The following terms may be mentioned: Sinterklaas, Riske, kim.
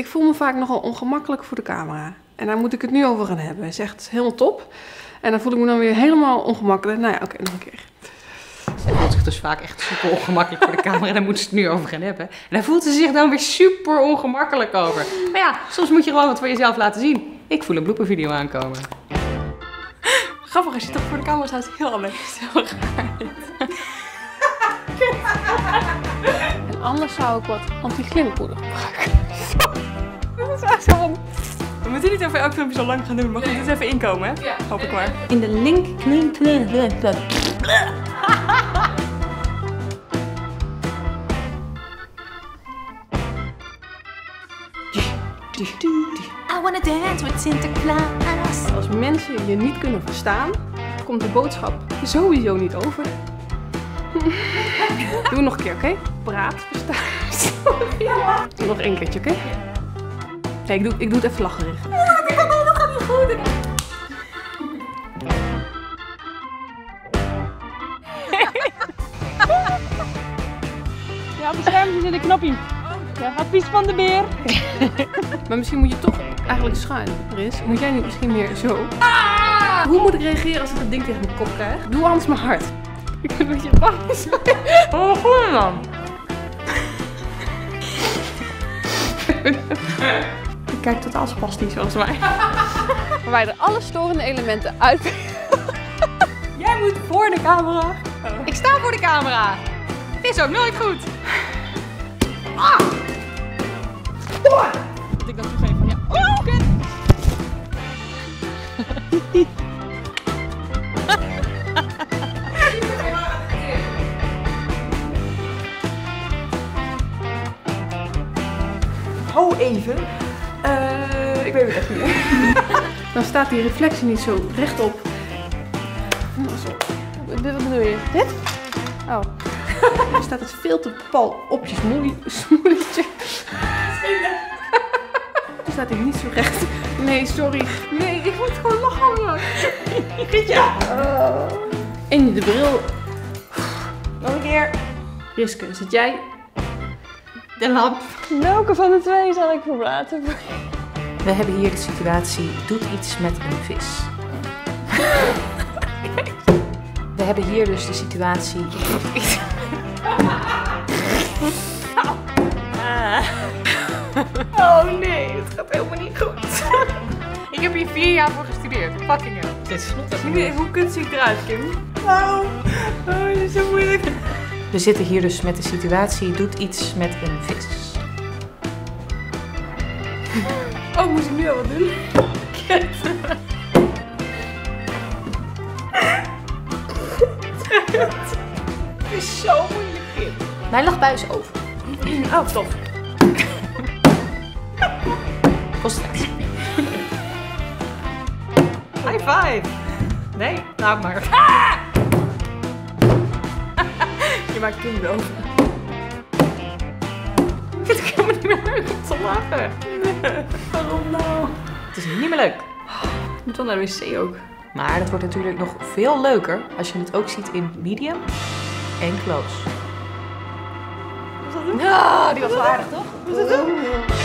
Ik voel me vaak nogal ongemakkelijk voor de camera. En daar moet ik het nu over gaan hebben. Het is echt helemaal top. En dan voel ik me dan weer helemaal ongemakkelijk. Nou ja, oké, nog een keer. Ze voelt zich dus vaak echt super ongemakkelijk voor de camera. En daar moeten ze het nu over gaan hebben. En daar voelt ze zich dan weer super ongemakkelijk over. Maar ja, soms moet je gewoon wat voor jezelf laten zien. Ik voel een bloopervideo aankomen. Grappig, als je toch voor de camera staat, heel anders. Heel raar. En anders zou ik wat anti-glimppoeder gebruiken. Dat is echt zo. We moeten niet over elk filmpje zo lang gaan doen, maar goed, dit is even inkomen, hè? Ja. Hoop ik maar. In de link. I wanna dance with Sinterklaas. Als mensen je niet kunnen verstaan, komt de boodschap sowieso niet over. Doe nog een keer, oké? Okay? Praat, verstaan. Doe nog één keertje, oké? Okay? Nee, ik doe het even lacherig. Ja, dat gaat niet goed. Ja, op het schermpje zit een knopje. Ja, advies van de beer. Maar misschien moet je toch eigenlijk schuin, Riske. Moet jij niet misschien meer zo? Ah! Hoe moet ik reageren als ik dat ding tegen mijn kop krijg? Doe anders mijn hart. Ik ben een beetje bang. Oh, goed man. Ik kijk totaal spastisch volgens mij. Waarbij er alle storende elementen uit. Jij moet voor de camera. Oh. Ik sta voor de camera. Het is ook nooit goed. Ah! Dat ik dat toegeven. Ja. Oh, kut! Hou even. Ik weet het echt niet. Dan staat die reflectie niet zo rechtop. Dit, wat bedoel je? Dit? Oh. Dan staat het veel te pal op je smoeltje. Dan staat hij niet zo recht. Nee, sorry. Nee, ik moet gewoon lachen. Ja. In de bril. Nog een keer. Riske, zit jij? De lamp. Welke van de twee zal ik verlaten? We hebben hier de situatie, doet iets met een vis. We hebben hier dus de situatie, doet iets. Oh nee, het gaat helemaal niet goed. Ik heb hier 4 jaar voor gestudeerd. Fucking hell. Dit is goed. Hoe kunstig eruit, Kim? Wauw. Oh, dit is zo moeilijk. We zitten hier dus met de situatie, doet iets met een vis. Oh, moet ik nu al wat doen? Kut. Het is zo moeilijk, Kim. Mijn lachbui is over. Oh, tof. Concentratie. High five. Nee, laat maar. Ah! Je maakt Kim doof. Ik vind het helemaal niet meer leuk om te lachen. Waarom nou? Het is niet meer leuk. Ik moet wel naar de wc ook. Maar dat wordt natuurlijk nog veel leuker als je het ook ziet in medium en close. Was dat hem? Nou, die was waardig toch? Was dat hem?